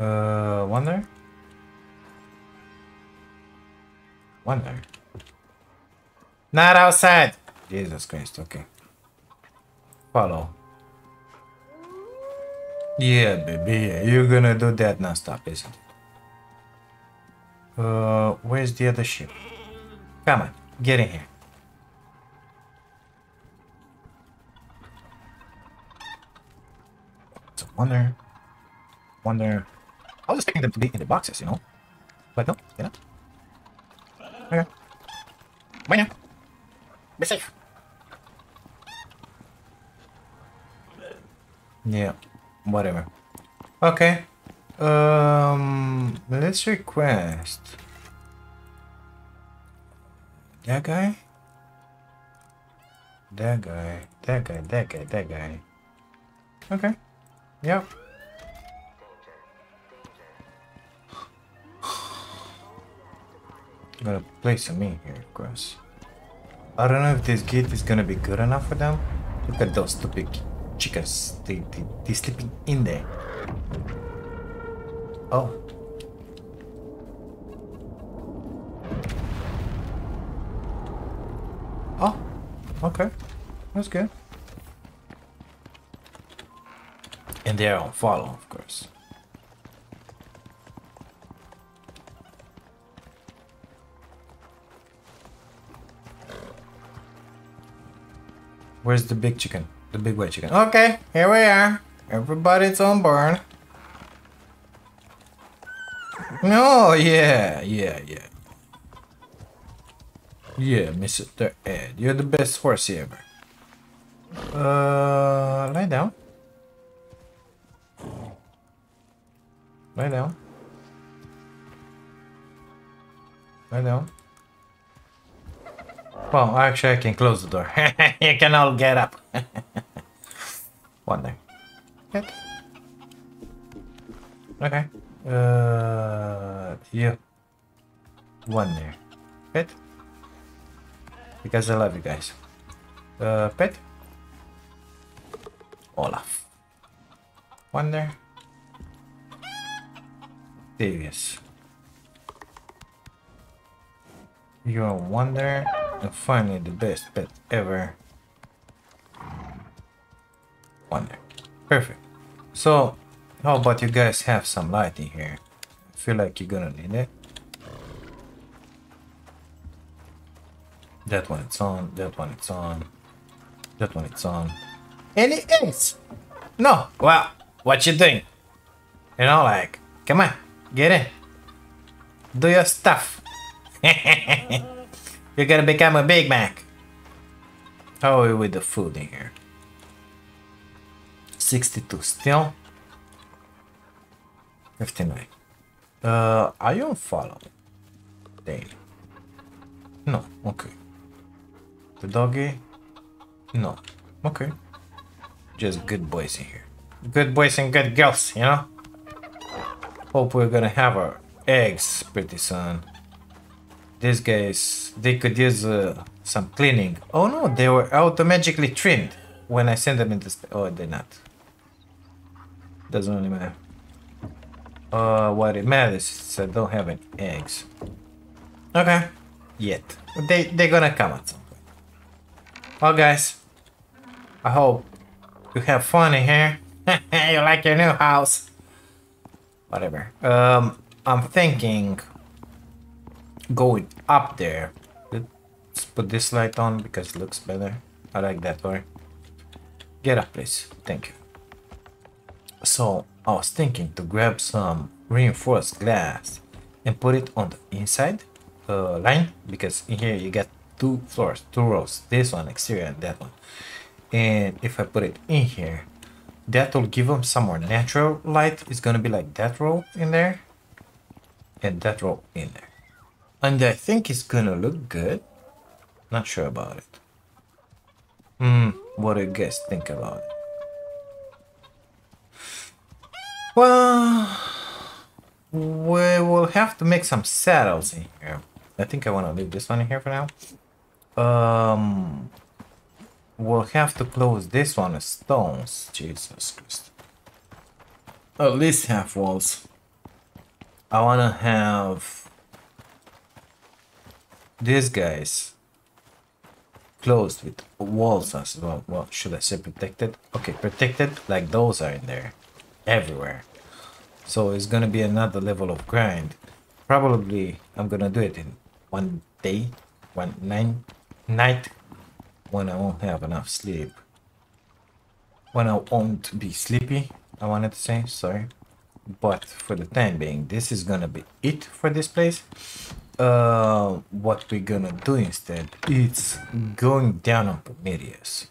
Uh, wonder? Wonder. Not outside! Jesus Christ, okay. Follow. Yeah, baby, yeah. You're gonna do that non-stop, isn't it? Uh, where's the other ship? Come on, get in here. It's a wonder. Wonder. I was expecting them to be in the boxes, you know? But no, they're not. Okay. Bye now. Be safe. Yeah. Whatever. Okay. Um, let's request that guy. That guy. That guy. That guy. That guy. Okay. Yep. I'm gonna place him in here, of course. I don't know if this gate is gonna be good enough for them. Look at those stupid chicas, they, they, they're sleeping in there. Oh. Oh, okay. That's good. And they're on follow, of course. Where's the big chicken? The big white chicken. Okay, here we are. Everybody's on board. No, oh, yeah, yeah, yeah. Yeah, Mister Ed, you're the best horse ever. Uh, lie down. Lie down. Lie down. Well, actually, I can close the door. You can all get up. One thing. Good. Okay. Uh, yeah. One there. Pet. Because I love you guys. Uh, pet. Olaf. One there. Davies. You're a wonder and finally the best pet ever. Wonder. Perfect. So, how about you guys have some light in here? I feel like you're gonna need it. That one it's on, that one it's on, that one it's on. And it is! No! Well, what you doing? You know, like, come on, get in. Do your stuff. You're gonna become a Big Mac. How are we with the food in here? sixty-two still. fifty-nine. Uh, are you on follow? Dang. No, okay. The doggy? No, okay. Just good boys in here. Good boys and good girls, you know? Hope we're gonna have our eggs pretty soon. These guys, they could use uh, some cleaning. Oh no, they were automatically trimmed when I sent them into space. Oh, they're not. Doesn't really matter. Uh, what it matters is I don't have any eggs. Okay. Yet. They, they're gonna come at some point. Well guys, I hope you have fun in here. You like your new house. Whatever. Um, I'm thinking... going up there. Let's put this light on because it looks better. I like that one. Get up, please. Thank you. So I was thinking to grab some reinforced glass and put it on the inside uh, line, because in here you got two floors, two rows, this one exterior and that one. And if I put it in here, that will give them some more natural light. It's gonna be like that row in there and that row in there. And I think it's gonna look good. Not sure about it. Hmm, what do you guys think about it? Well, we will have to make some saddles in here. I think I want to leave this one in here for now. Um, we'll have to close this one with stones. Jesus Christ. At least half walls. I want to have these guys closed with walls as well. Well, should I say protected? Okay, protected, like those are in there. Everywhere. So it's gonna be another level of grind. Probably I'm gonna do it in one day, one nine, night, when I won't have enough sleep. When I won't be sleepy, I wanted to say, sorry. But for the time being, this is gonna be it for this place. Uh, what we're gonna do instead, it's going down on Prometheus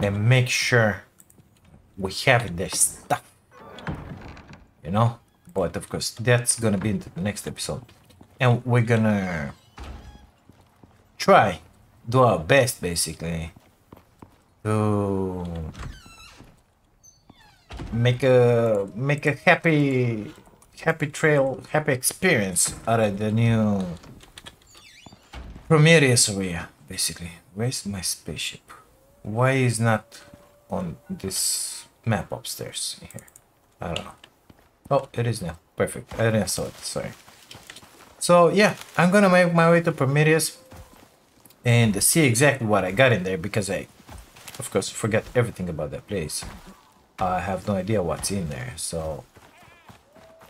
and make sure we have their stuff, you know. But of course, that's gonna be into the next episode, and we're gonna try do our best basically to make a make a happy happy trail, happy experience out of the new Prometheus area basically. Where's my spaceship? Why is not on this map upstairs here? I don't know. Oh, it is now. Perfect. I didn't saw it. Sorry. So yeah, I'm gonna make my way to Prometheus and see exactly what I got in there, because I, of course, forgot everything about that place. I have no idea what's in there. So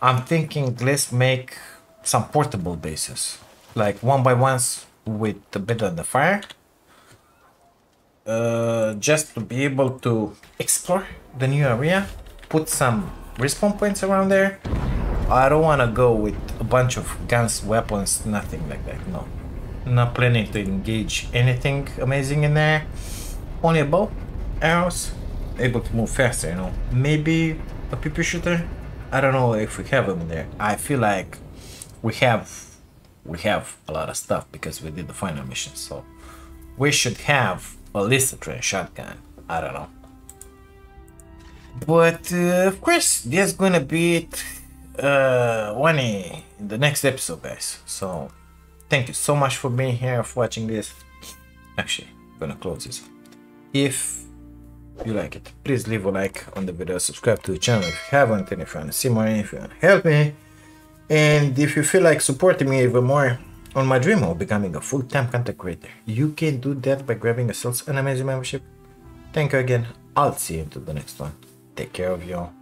I'm thinking let's make some portable bases, like one by ones with a bit on the fire. Uh, just to be able to explore the new area, put some respawn points around there. I don't want to go with a bunch of guns, weapons, nothing like that. No, not planning to engage anything amazing in there. Only a bow, arrows, able to move faster, you know. Maybe a P P shooter. I don't know if we have them in there. I feel like we have we have a lot of stuff because we did the final mission, so we should have ballista train, shotgun, I don't know. But uh, of course, there's gonna be it uh, one in the next episode, guys. So thank you so much for being here, for watching this. Actually, I'm gonna close this. If you like it, please leave a like on the video, subscribe to the channel if you haven't, and if you want to see more, if you want to help me, and if you feel like supporting me even more on my dream of becoming a full-time content creator, you can do that by grabbing yourself an amazing membership. Thank you again. I'll see you into the next one. Take care of y'all.